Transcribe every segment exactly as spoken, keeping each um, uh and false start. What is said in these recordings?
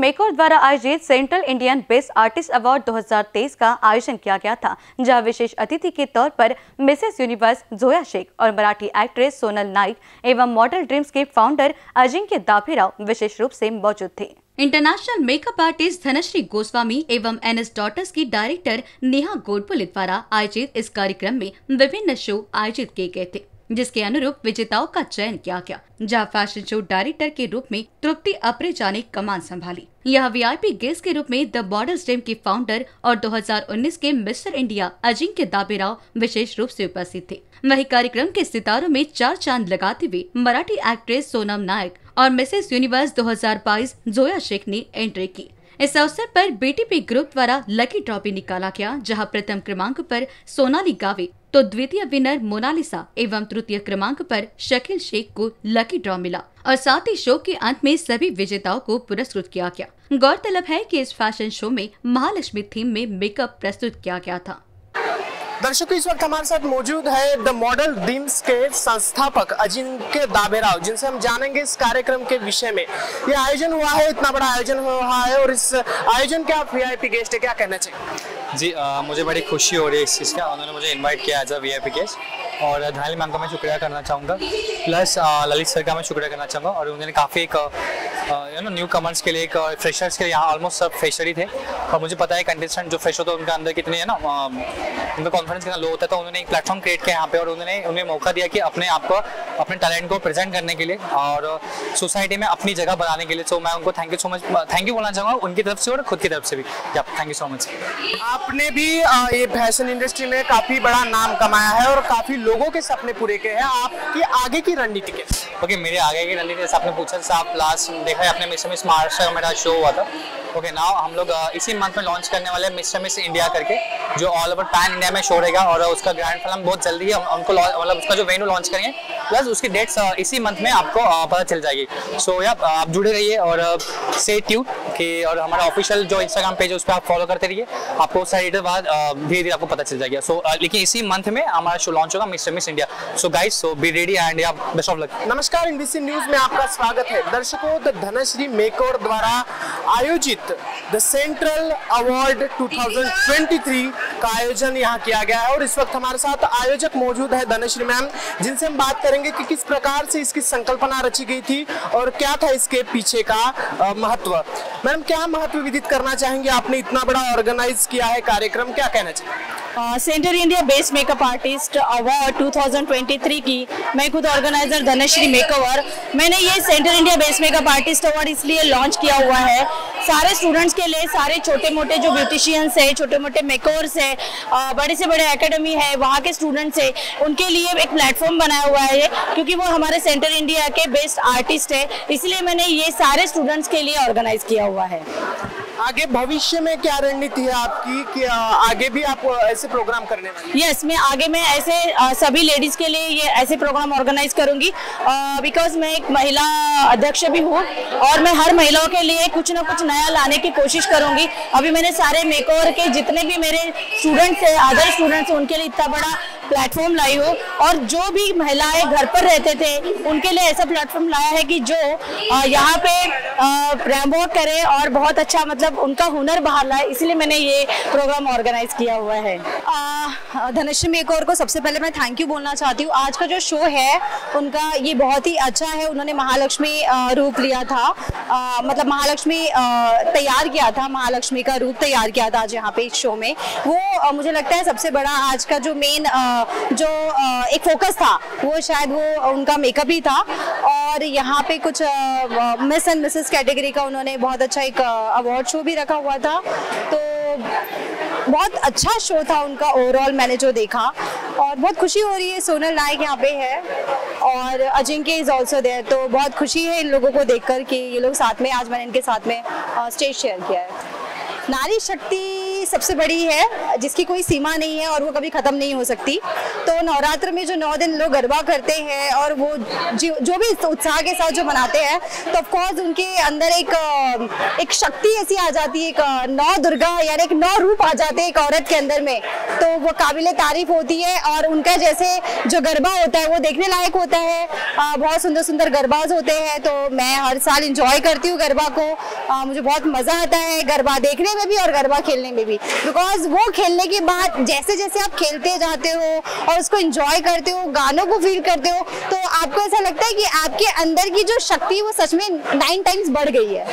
Makeover द्वारा आयोजित central Indian best artist award दो हज़ार तेईस का आयोजन किया गया था, जहां विशेष अतिथि के तौर पर मिसेस यूनिवर्स जोया शेख और मराठी एक्ट्रेस सोनल नाइक एवं मॉडल ड्रीम्स के फाउंडर अजिंक्य दाभेराव विशेष रूप से मौजूद थे। International makeup artist Dhanashree Goswami एवं एनएस डॉटर्स की डायरेक्टर नेहा गोर्पुली द्वारा आयोजित इस कार्यक्रम में विभिन्न शो आयोजित किए गए थे, जिसके अनुरूप विजेताओं का चयन किया गया, जहां फैशन शो डायरेक्टर के रूप में तृप्ति अप्रेजा ने कमान संभाली। यह वीआईपी गेस्ट के रूप में द मॉडल्स टीम के फाउंडर और दो हज़ार उन्नीस के मिस्टर इंडिया अजिंक्य दाभेराव विशेष रूप से उपस्थित थे। वही कार्यक्रम के सितारों में चार चांद लगाते हुए मराठी एक्ट्रेस सोनम नाइक और मिसेस यूनिवर्स दो हज़ार बाईस जोया शेख ने एंट्री की। इस अवसर पर बीटीपी ग्रुप द्वारा लकी ड्रॉ भी निकाला गया, जहां प्रथम क्रमांक पर सोनाली गावे तो द्वितीय विनर मोनालिसा एवं तृतीय क्रमांक पर शकील शेख को लकी ड्रॉ मिला और साथ ही शो के अंत में सभी विजेताओं को पुरस्कृत किया गया। गौरतलब है कि इस फैशन शो में महालक्ष्मी थीम में मेकअप प्रस्तुत किया गया था। दर्शकों, इस वक्त हमारे साथ मौजूद है द मॉडल ड्रीम्स के संस्थापक अजिंक्य दाभेराव, जिनसे हम जानेंगे इस कार्यक्रम के विषय में। ये आयोजन हुआ है, इतना बड़ा आयोजन हुआ है और इस आयोजन के आप वीआईपी गेस्ट है, क्या कहना चाहिए? जी आ, मुझे बड़ी खुशी हो रही है इस चीज़ का, उन्होंने मुझे इन्वाइट किया एज अ वीआईपी गेस्ट और धानी मैम का मैं शुक्रिया करना चाहूँगा, प्लस ललित सर का मैं शुक्रिया करना चाहूँगा। और उन्होंने काफ़ी एक यू नो न्यू कमर्स के लिए, एक फ्रेशर्स के लिए, यहाँ ऑलमोस्ट सब फ्रेशर ही थे और मुझे पता है कंटेस्टेंट जो फ्रेशर थे उनका अंदर कितने है ना उनका कॉन्फिडेंस कितना लो होता है, तो उन्होंने एक प्लेटफॉर्म क्रिएट किया यहाँ पे और उन्होंने उन्हें मौका दिया कि अपने आप को, अपने टैलेंट को प्रेजेंट करने के लिए और सोसाइटी में अपनी जगह बनाने के लिए। सो मैं उनको thank you so much, thank you बोलना चाहूँगा उनकी तरफ से और खुद की तरफ से भी। Thank you so much. आपने भी ये फैशन इंडस्ट्री में काफ़ी बड़ा नाम कमाया है और काफ़ी लोगों के सपने पूरे किए हैं, आपकी आगे की रणनीति के? ओके, मेरे आगे की रणनीति जैसे आपने पूछा, जैसे आप लास्ट देखा है आपने मिस मिस महाराष्ट्र का मेरा शो हुआ था। ओके, नाउ हम लोग इसी मंथ में लॉन्च करने वाले हैं मिस मिस इंडिया करके, जो ऑल ओवर पैन इंडिया में शो रहेगा और उसका ग्रैंड फिल्म बहुत जल्दी हम उनको मतलब उसका जो वेन्यू लॉन्च करेंगे, प्लस उसकी डेट्स इसी मंथ में आपको पता चल जाएगी। सो या आप जुड़े रहिए और स्टे ट्यून कि और हमारा ऑफिशियल जो इंस्टाग्राम पेज है उस पर आप फॉलो करते रहिए, आपको सारी डेट बाद धीरे धीरे आपको पता चल जाएगा। सो लेकिन इसी मंथ में हमारा शो लॉन्च होगा Miss Miss India. So guys, so be ready and yeah best of luck. नमस्कार, एनबीसी न्यूज में आपका स्वागत है। दर्शकों, धनश्री मेकओवर द्वारा आयोजित द सेंट्रल अवार्ड दो हज़ार तेईस का आयोजन यहाँ किया गया है और इस वक्त हमारे साथ आयोजक मौजूद है धनश्री मैम, जिनसे हम बात करेंगे कि किस प्रकार से इसकी संकल्पना रची गई थी और क्या था इसके पीछे का महत्व। मैम, क्या महत्व विदित करना चाहेंगे? आपने इतना बड़ा ऑर्गेनाइज किया है कार्यक्रम, क्या कहना चाहिए? Central India best makeup artist award दो हज़ार तेईस की मैं खुद ऑर्गेनाइजर धनश्री मेकओवर। मैंने ये central India best makeup artist award इसलिए लॉन्च किया हुआ है सारे स्टूडेंट्स के लिए, सारे छोटे मोटे जो ब्यूटिशियंस है, छोटे मोटे मेकओवर्स है, बड़े से बड़े एकेडमी है, वहाँ के स्टूडेंट्स है, उनके लिए एक प्लेटफॉर्म बनाया हुआ है क्योंकि वो हमारे सेंट्रल इंडिया के बेस्ट आर्टिस्ट है, इसलिए मैंने ये सारे स्टूडेंट्स के लिए ऑर्गेनाइज किया हुआ है। आगे भविष्य में क्या रणनीति है आपकी कि आगे भी आप ऐसे प्रोग्राम करने वाले? यस, मैं आगे मैं ऐसे सभी लेडीज के लिए ये ऐसे प्रोग्राम ऑर्गेनाइज करूंगी बिकॉज मैं एक महिला अध्यक्ष भी हूँ और मैं हर महिलाओं के लिए कुछ ना कुछ नया लाने की कोशिश करूंगी। अभी मैंने सारे मेकओवर के जितने भी मेरे स्टूडेंट्स हैं, अदर स्टूडेंट्स हैं, उनके लिए इतना बड़ा प्लेटफॉर्म लाई हो और जो भी महिलाएं घर पर रहते थे उनके लिए ऐसा प्लेटफॉर्म लाया है कि जो यहाँ पे प्रमोट करे और बहुत अच्छा मतलब उनका हुनर बाहर लाए, इसलिए मैंने ये प्रोग्राम ऑर्गेनाइज किया हुआ है। धनश्री मेकओवर को सबसे पहले मैं थैंक यू बोलना चाहती हूँ। आज का जो शो है उनका ये बहुत ही अच्छा है, उन्होंने महालक्ष्मी रूप लिया था, आ, मतलब महालक्ष्मी तैयार किया था, महालक्ष्मी का रूप तैयार किया था आज यहाँ पे इस शो में। वो आ, मुझे लगता है सबसे बड़ा आज का जो मेन जो आ, एक फोकस था वो शायद वो उनका मेकअप ही था और यहाँ पे कुछ आ, मिस एंड मिसेस कैटेगरी का उन्होंने बहुत अच्छा एक अवार्ड शो भी रखा हुआ था, तो बहुत अच्छा शो था उनका ओवरऑल, मैंने जो देखा और बहुत खुशी हो रही है। सोनल नाइक यहाँ पे है और अजिंक्य इज ऑल्सो देयर, तो बहुत खुशी है इन लोगों को देखकर कि ये लोग साथ में, आज मैंने इनके साथ में स्टेज शेयर किया है। नारी शक्ति सबसे बड़ी है जिसकी कोई सीमा नहीं है और वो कभी ख़त्म नहीं हो सकती। तो नवरात्र में जो नौ दिन लोग गरबा करते हैं और वो जो भी उत्साह के साथ जो मनाते हैं, तो ऑफकोर्स उनके अंदर एक एक शक्ति ऐसी आ जाती है, एक नौ दुर्गा यानी एक नौ रूप आ जाते हैं एक औरत के अंदर में, तो वो काबिले तारीफ होती है। और उनका जैसे जो गरबा होता है वो देखने लायक होता है, बहुत सुंदर सुंदर गरबाज होते हैं। तो मैं हर साल इंजॉय करती हूँ गरबा को, आ, मुझे बहुत मज़ा आता है गरबा देखने में भी और गरबा खेलने में भी, बिकॉज वो खेलने के बाद जैसे जैसे आप खेलते जाते हो और उसको इंजॉय करते हो, गानों को फील करते हो, तो आपको ऐसा लगता है कि आपके अंदर की जो शक्ति वो सच में नाइन टाइम्स बढ़ गई है।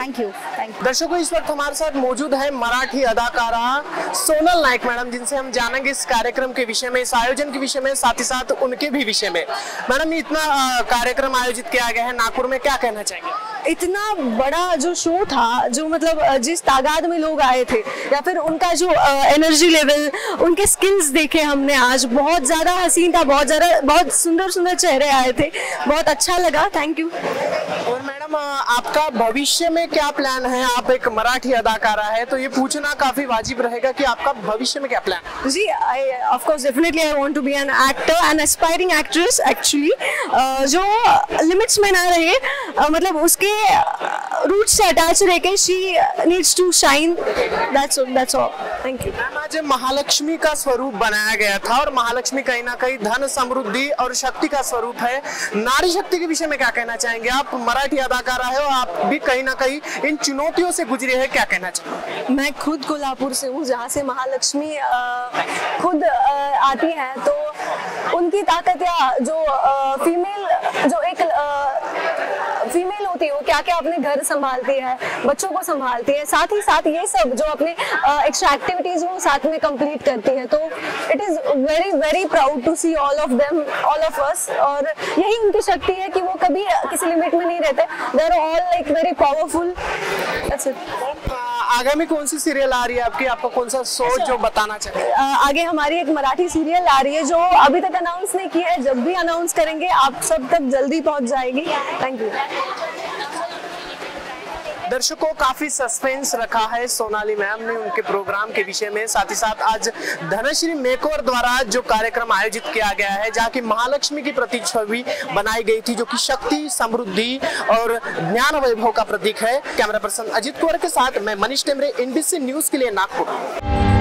Thank you thank you. दर्शकों, इस वक्त हमारे साथ मौजूद है मराठी अदाकारा सोनल नाइक मैडम, जिनसे हम जानेंगे इस कार्यक्रम के विषय में, इस आयोजन के विषय में, साथ ही साथ उनके भी विषय में। मैडम, इतना कार्यक्रम आयोजित किया गया है नागपुर में, क्या कहना चाहेंगे? इतना बड़ा जो शो था, जो मतलब जिस तादाद में लोग आए थे या फिर उनका जो एनर्जी लेवल, उनके स्किल्स देखे हमने आज, बहुत ज़्यादा हसीन था, बहुत ज़्यादा बहुत सुंदर सुंदर चेहरे आए थे, बहुत अच्छा लगा। Thank you. और मैडम, आपका भविष्य में क्या प्लान है? आप एक मराठी अदाकारा है तो ये पूछना काफ़ी वाजिब रहेगा कि आपका भविष्य में क्या प्लान है? जी, I of course definitely I want to be an actor, an aspiring actress actually, जो लिमिट्स में ना रहे, uh, मतलब उसके रूट से अटैच रहकर she needs to shine, that's that's all. Thank you. आज महालक्ष्मी का स्वरूप बनाया गया था और महालक्ष्मी कहीं ना कहीं धन, समृद्धि और शक्ति का स्वरूप है। नारी शक्ति के विषय में क्या कहना चाहेंगे? आप मराठी अदाकारा है और आप भी कहीं ना कहीं इन चुनौतियों से गुजरे हैं, क्या कहना चाहेंगे? मैं खुद कोल्हापुर से हूँ, जहाँ से महालक्ष्मी खुद आती हैं, तो उनकी ताकत या जो फीमेल जो एक फीमेल होती है वो क्या क्या अपने घर संभालती है, बच्चों को संभालती है, साथ ही साथ ये सब जो अपने एक्स्ट्रा एक्टिविटीज वो साथ में कंप्लीट करती है। तो it is very very proud to see all of them, all of us. और यही उनकी शक्ति है कि वो कभी किसी लिमिट में नहीं रहते, they are all like very powerful. आगामी कौन सी सीरियल आ रही है आपकी? आपका कौन सा शो जो बताना चाहिए? आगे हमारी एक मराठी सीरियल आ रही है जो अभी तक अनाउंस नहीं की है, जब भी अनाउंस करेंगे आप सब तक जल्दी पहुंच जाएगी। Thank you. दर्शकों, काफी सस्पेंस रखा है सोनाली मैम ने उनके प्रोग्राम के विषय में, साथ ही साथ आज धनश्री मेकओवर द्वारा जो कार्यक्रम आयोजित किया गया है, जहाँ की महालक्ष्मी की प्रतिछवि बनाई गई थी, जो कि शक्ति, समृद्धि और ज्ञान वैभव का प्रतीक है। कैमरा पर्सन अजित कंवर के साथ मैं मनीष टेमरे, एनबीसी न्यूज के लिए नागपुर।